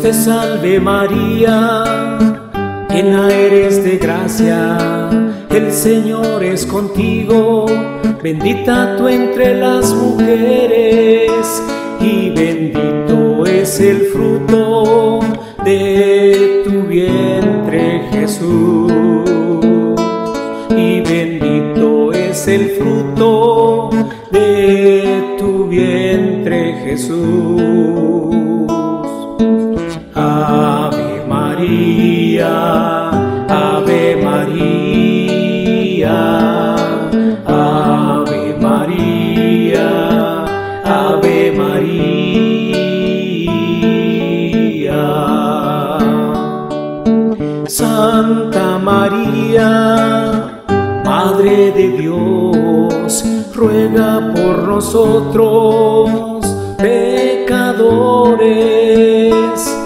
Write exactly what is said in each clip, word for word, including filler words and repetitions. Dios te salve María, llena eres de gracia, el Señor es contigo, bendita tú entre las mujeres y bendito es el fruto de tu vientre Jesús, y bendito es el fruto de tu vientre Jesús. Ave María, Ave María, Ave María, Ave María. Santa María, Madre de Dios, ruega por nosotros pecadores,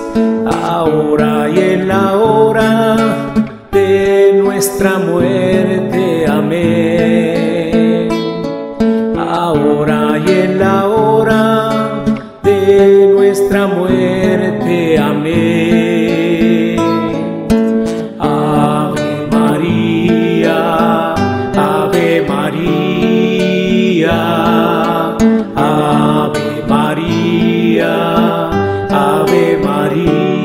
ahora y en la hora de nuestra muerte. Amén. Ahora y en la hora de nuestra muerte. Amén. Ave María, Ave María, Ave María, Ave María.